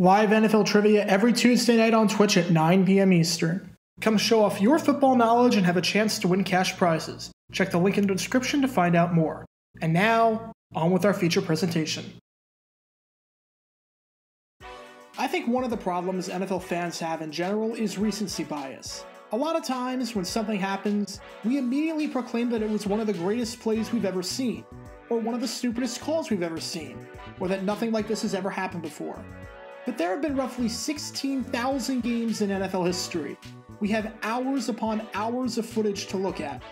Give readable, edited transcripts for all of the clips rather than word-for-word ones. Live NFL trivia every Tuesday night on Twitch at 9 p.m. Eastern. Come show off your football knowledge and have a chance to win cash prizes. Check the link in the description to find out more. And now, on with our feature presentation. I think one of the problems NFL fans have in general is recency bias. A lot of times when something happens, we immediately proclaim that it was one of the greatest plays we've ever seen, or one of the stupidest calls we've ever seen, or that nothing like this has ever happened before. But there have been roughly 16,000 games in NFL history. We have hours upon hours of footage to look at.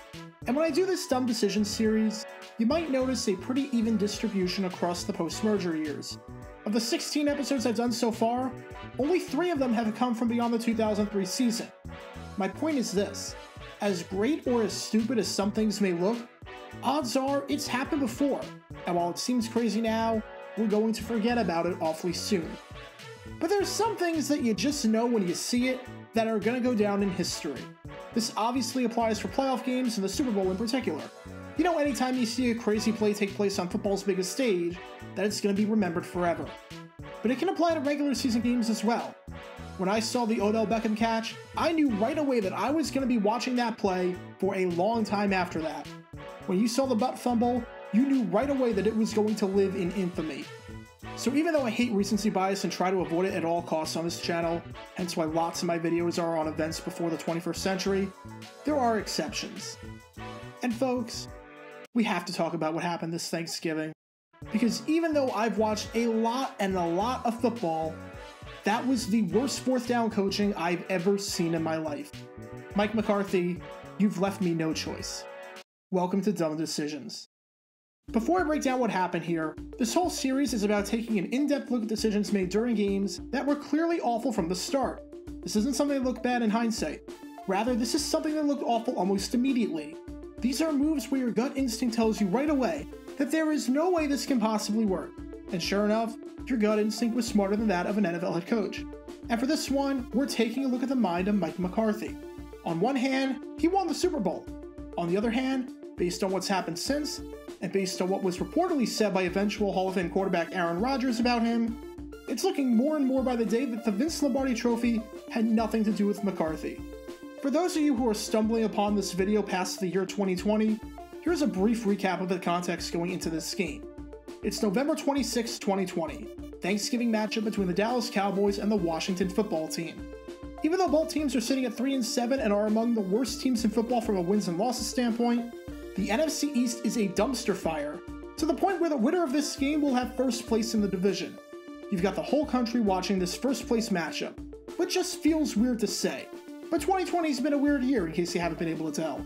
And when I do this Dumb Decision series, you might notice a pretty even distribution across the post-merger years. Of the 16 episodes I've done so far, only 3 of them have come from beyond the 2003 season. My point is this: as great or as stupid as some things may look, odds are it's happened before, and while it seems crazy now, we're going to forget about it awfully soon. But there's some things that you just know when you see it that are going to go down in history. This obviously applies for playoff games and the Super Bowl in particular. You know, anytime you see a crazy play take place on football's biggest stage, that it's going to be remembered forever. But it can apply to regular season games as well. When I saw the Odell Beckham catch, I knew right away that I was going to be watching that play for a long time after that. When you saw the butt fumble, you knew right away that it was going to live in infamy. So even though I hate recency bias and try to avoid it at all costs on this channel, hence why lots of my videos are on events before the 21st century, there are exceptions. And folks, we have to talk about what happened this Thanksgiving, because even though I've watched a lot of football, that was the worst fourth down coaching I've ever seen in my life. Mike McCarthy, you've left me no choice. Welcome to Dumb Decisions. Before I break down what happened here, this whole series is about taking an in-depth look at decisions made during games that were clearly awful from the start. This isn't something that looked bad in hindsight. Rather, this is something that looked awful almost immediately. These are moves where your gut instinct tells you right away that there is no way this can possibly work. And sure enough, your gut instinct was smarter than that of an NFL head coach. And for this one, we're taking a look at the mind of Mike McCarthy. On one hand, he won the Super Bowl. On the other hand, based on what's happened since, and based on what was reportedly said by eventual Hall of Fame quarterback Aaron Rodgers about him, it's looking more and more by the day that the Vince Lombardi trophy had nothing to do with McCarthy. For those of you who are stumbling upon this video past the year 2020, here's a brief recap of the context going into this game. It's November 26, 2020, Thanksgiving matchup between the Dallas Cowboys and the Washington Football Team. Even though both teams are sitting at 3-7 and are among the worst teams in football from a wins and losses standpoint, the NFC East is a dumpster fire, to the point where the winner of this game will have first place in the division. You've got the whole country watching this first place matchup, which just feels weird to say, but 2020's been a weird year in case you haven't been able to tell.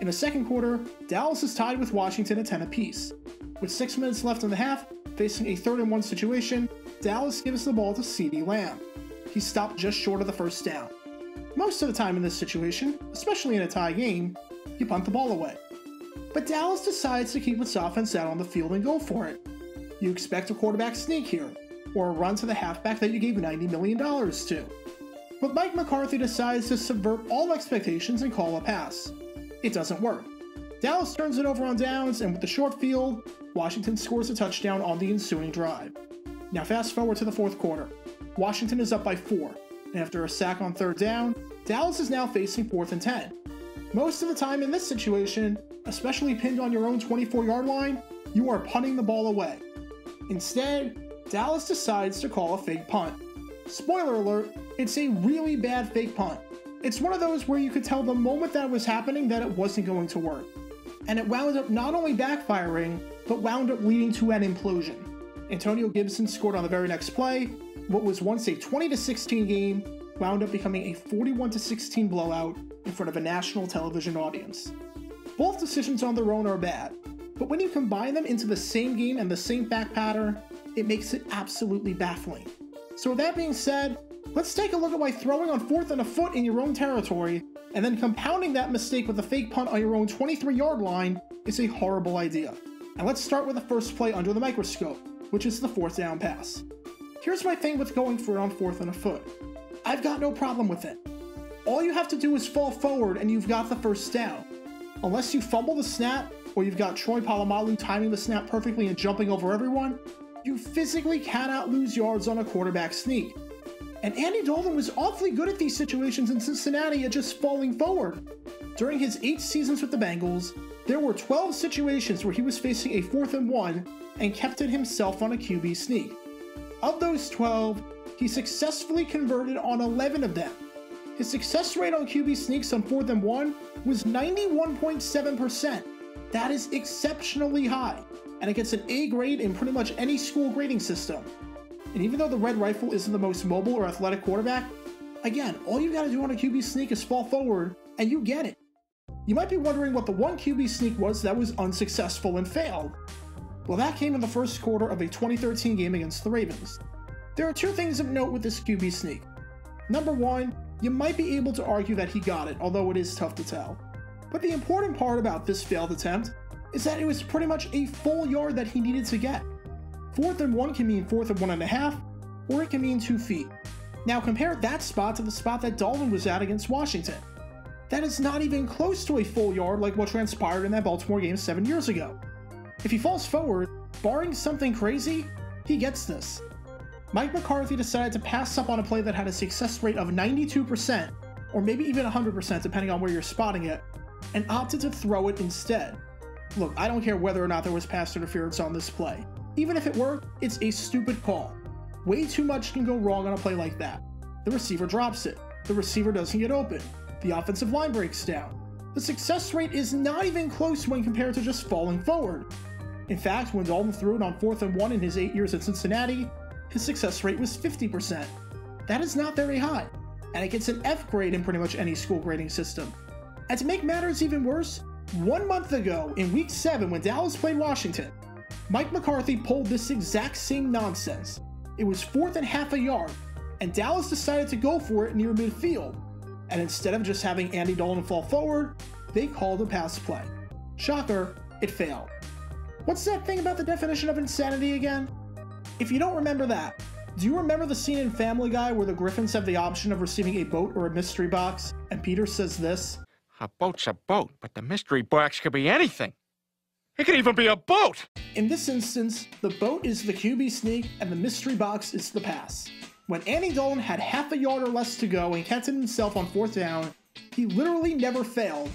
In the second quarter, Dallas is tied with Washington at 10 apiece. With 6 minutes left in the half, facing a 3rd-and-1 situation, Dallas gives the ball to CeeDee Lamb. He's stopped just short of the first down. Most of the time in this situation, especially in a tie game, you punt the ball away. But Dallas decides to keep its offense out on the field and go for it. You expect a quarterback sneak here, or a run to the halfback that you gave $90 million to. But Mike McCarthy decides to subvert all expectations and call a pass. It doesn't work. Dallas turns it over on downs, and with the short field, Washington scores a touchdown on the ensuing drive. Now fast forward to the fourth quarter. Washington is up by 4, and after a sack on 3rd down, Dallas is now facing 4th and 10. Most of the time in this situation, especially pinned on your own 24-yard line, you are punting the ball away. Instead, Dallas decides to call a fake punt. Spoiler alert, it's a really bad fake punt. It's one of those where you could tell the moment that it was happening that it wasn't going to work. And it wound up not only backfiring, but wound up leading to an implosion. Antonio Gibson scored on the very next play. What was once a 20-16 game wound up becoming a 41-16 blowout in front of a national television audience. Both decisions on their own are bad, but when you combine them into the same game and the same fact pattern, it makes it absolutely baffling. So with that being said, let's take a look at why throwing on 4th and 1 foot in your own territory, and then compounding that mistake with a fake punt on your own 23-yard line is a horrible idea. And let's start with the first play under the microscope, which is the 4th down pass. Here's my thing with going for it on 4th and 1 foot. I've got no problem with it. All you have to do is fall forward and you've got the 1st down. Unless you fumble the snap, or you've got Troy Palomalu timing the snap perfectly and jumping over everyone, You physically cannot lose yards on a quarterback sneak. And Andy Dalton was awfully good at these situations in Cincinnati at just falling forward. During his 8 seasons with the Bengals, there were 12 situations where he was facing a 4th and 1 and kept it himself on a QB sneak. Of those 12, he successfully converted on 11 of them. His success rate on QB sneaks on 4th and 1 was 91.7%. That is exceptionally high, and it gets an A grade in pretty much any school grading system. And even though the Red Rifle isn't the most mobile or athletic quarterback, again, all you gotta do on a QB sneak is fall forward, and you get it. You might be wondering what the one QB sneak was that was unsuccessful and failed. Well, that came in the first quarter of a 2013 game against the Ravens. There are 2 things of note with this QB sneak. Number 1, you might be able to argue that he got it, although it is tough to tell. But the important part about this failed attempt is that it was pretty much a full yard that he needed to get. 4th and 1 can mean 4th and 1.5, or it can mean 2 feet. Now compare that spot to the spot that Dalton was at against Washington. That is not even close to a full yard like what transpired in that Baltimore game 7 years ago. If he falls forward, barring something crazy, he gets this. Mike McCarthy decided to pass up on a play that had a success rate of 92%, or maybe even 100% depending on where you're spotting it, and opted to throw it instead. Look, I don't care whether or not there was pass interference on this play. Even if it worked, it's a stupid call. Way too much can go wrong on a play like that. The receiver drops it. The receiver doesn't get open. The offensive line breaks down. The success rate is not even close when compared to just falling forward. In fact, when Dalton threw it on 4th and 1 in his 8 years at Cincinnati, his success rate was 50%. That is not very high, and it gets an F grade in pretty much any school grading system. And to make matters even worse, 1 month ago, in Week 7 when Dallas played Washington, Mike McCarthy pulled this exact same nonsense. It was 4th and half a yard, and Dallas decided to go for it near midfield. And instead of just having Andy Dalton fall forward, they called a pass play. Shocker, it failed. What's that thing about the definition of insanity again? If you don't remember that, do you remember the scene in Family Guy where the Griffins have the option of receiving a boat or a mystery box, and Peter says this? A boat's a boat, but the mystery box could be anything. It could even be a boat! In this instance, the boat is the QB sneak and the mystery box is the pass. When Andy Dalton had half a yard or less to go and kept it himself on 4th down, he literally never failed.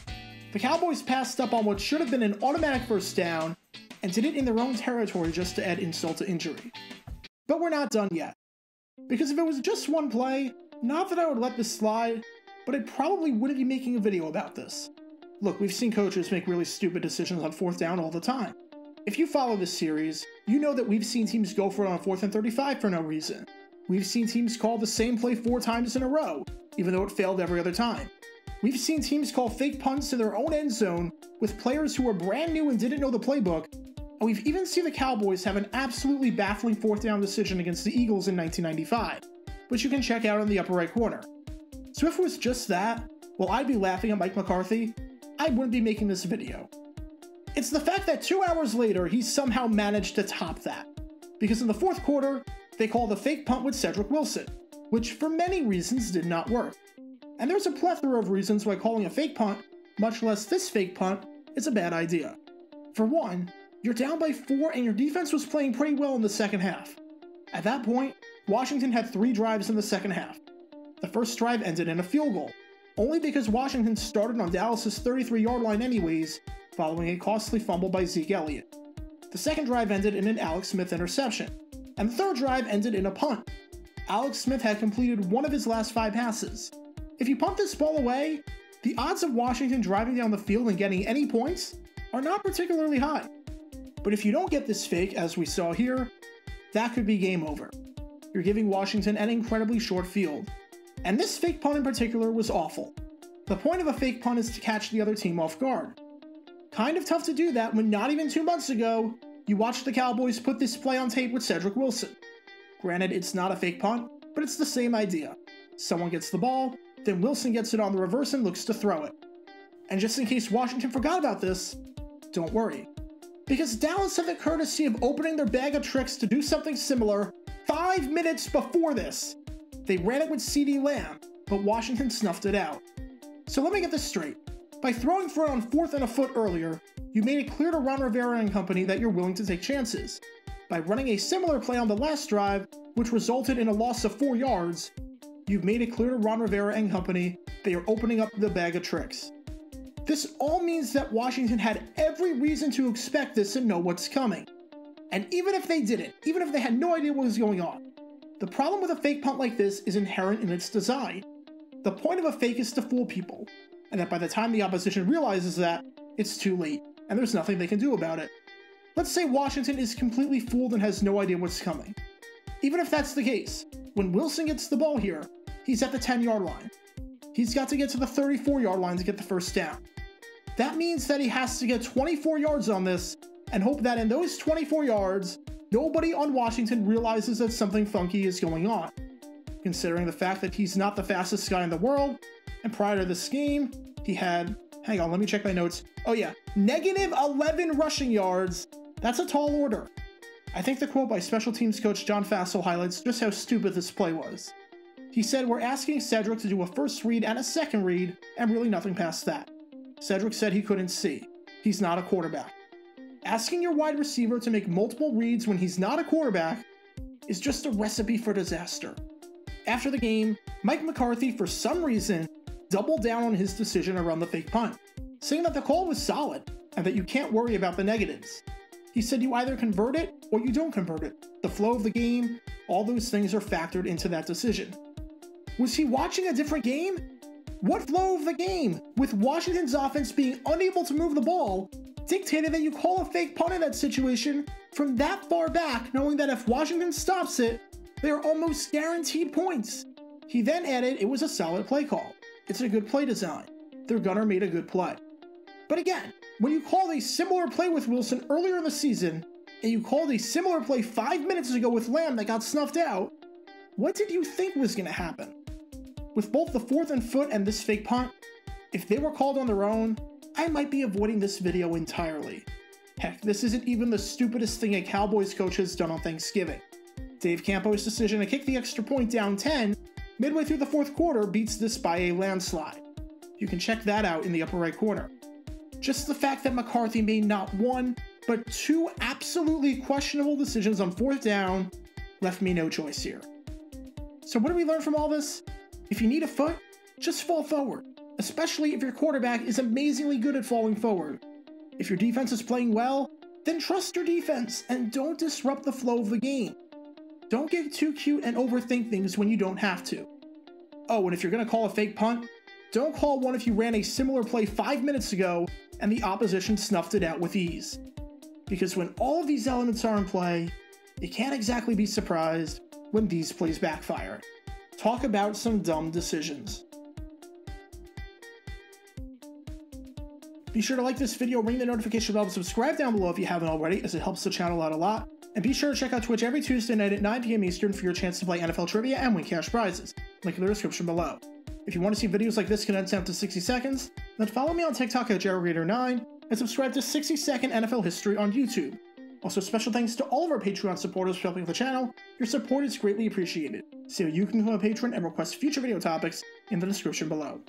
The Cowboys passed up on what should have been an automatic 1st down and did it in their own territory just to add insult to injury. But we're not done yet. Because if it was just one play, not that I would let this slide, but I probably wouldn't be making a video about this. Look, we've seen coaches make really stupid decisions on 4th down all the time. If you follow this series, you know that we've seen teams go for it on 4th and 35 for no reason. We've seen teams call the same play 4 times in a row, even though it failed every other time. We've seen teams call fake punts in their own end zone with players who were brand new and didn't know the playbook, and we've even seen the Cowboys have an absolutely baffling 4th down decision against the Eagles in 1995, which you can check out in the upper right corner. So if it was just that, well, I'd be laughing at Mike McCarthy. I wouldn't be making this video. It's the fact that 2 hours later, he somehow managed to top that. Because in the 4th quarter, they called the fake punt with Cedrick Wilson, which for many reasons did not work. And there's a plethora of reasons why calling a fake punt, much less this fake punt, is a bad idea. For one, you're down by 4 and your defense was playing pretty well in the second half. At that point, Washington had 3 drives in the second half. The first drive ended in a field goal, only because Washington started on Dallas' 33-yard line anyways, following a costly fumble by Zeke Elliott. The second drive ended in an Alex Smith interception, and the third drive ended in a punt. Alex Smith had completed 1 of his last 5 passes. If you punt this ball away, the odds of Washington driving down the field and getting any points are not particularly high. But if you don't get this fake, as we saw here, that could be game over. You're giving Washington an incredibly short field. And this fake punt in particular was awful. The point of a fake punt is to catch the other team off guard. Kind of tough to do that when not even 2 months ago, you watched the Cowboys put this play on tape with Cedrick Wilson. Granted, it's not a fake punt, but it's the same idea. Someone gets the ball, then Wilson gets it on the reverse and looks to throw it. And just in case Washington forgot about this, don't worry. Because Dallas had the courtesy of opening their bag of tricks to do something similar 5 minutes before this. They ran it with CeeDee Lamb, but Washington snuffed it out. So let me get this straight. By throwing for it on 4th and a foot earlier, you made it clear to Ron Rivera and company that you're willing to take chances. by running a similar play on the last drive, which resulted in a loss of 4 yards, you've made it clear to Ron Rivera and company they are opening up the bag of tricks. This all means that Washington had every reason to expect this and know what's coming. And even if they didn't, even if they had no idea what was going on, the problem with a fake punt like this is inherent in its design. The point of a fake is to fool people, and that by the time the opposition realizes that, it's too late, and there's nothing they can do about it. Let's say Washington is completely fooled and has no idea what's coming. Even if that's the case, when Wilson gets the ball here, he's at the 10-yard line. He's got to get to the 34-yard line to get the first down. That means that he has to get 24 yards on this and hope that in those 24 yards, nobody on Washington realizes that something funky is going on. Considering the fact that he's not the fastest guy in the world, and prior to this game, he had, hang on, let me check my notes. Oh yeah, negative 11 rushing yards. That's a tall order. I think the quote by special teams coach John Fassel highlights just how stupid this play was. He said, "We're asking Cedrick to do a first read and a second read, and really nothing past that." Cedrick said he couldn't see. He's not a quarterback. Asking your wide receiver to make multiple reads when he's not a quarterback is just a recipe for disaster. After the game, Mike McCarthy, for some reason, doubled down on his decision around the fake punt, saying that the call was solid and that you can't worry about the negatives. He said you either convert it or you don't convert it. The flow of the game, all those things are factored into that decision. Was he watching a different game? What flow of the game, with Washington's offense being unable to move the ball, dictated that you call a fake punt in that situation from that far back, knowing that if Washington stops it, they are almost guaranteed points? He then added it was a solid play call. It's a good play design. Their gunner made a good play. But again, when you called a similar play with Wilson earlier in the season, and you called a similar play 5 minutes ago with Lamb that got snuffed out, what did you think was going to happen? With both the fourth and foot and this fake punt, if they were called on their own, I might be avoiding this video entirely. Heck, this isn't even the stupidest thing a Cowboys coach has done on Thanksgiving. Dave Campo's decision to kick the extra point down 10, midway through the fourth quarter, beats this by a landslide. You can check that out in the upper right corner. Just the fact that McCarthy made not one, but two absolutely questionable decisions on fourth down left me no choice here. So what do we learn from all this? If you need a foot, just fall forward, especially if your quarterback is amazingly good at falling forward. If your defense is playing well, then trust your defense and don't disrupt the flow of the game. Don't get too cute and overthink things when you don't have to. Oh, and if you're going to call a fake punt, don't call one if you ran a similar play 5 minutes ago and the opposition snuffed it out with ease. Because when all of these elements are in play, you can't exactly be surprised when these plays backfire. Talk about some dumb decisions. Be sure to like this video, ring the notification bell, and subscribe down below if you haven't already, as it helps the channel out a lot. And be sure to check out Twitch every Tuesday night at 9 PM Eastern for your chance to play NFL trivia and win cash prizes. Link in the description below. If you want to see videos like this condensed down to 60 seconds, then follow me on TikTok at JaguarGator9 and subscribe to 60 Second NFL History on YouTube. Also, special thanks to all of our Patreon supporters for helping the channel. Your support is greatly appreciated. So you can become a patron and request future video topics in the description below.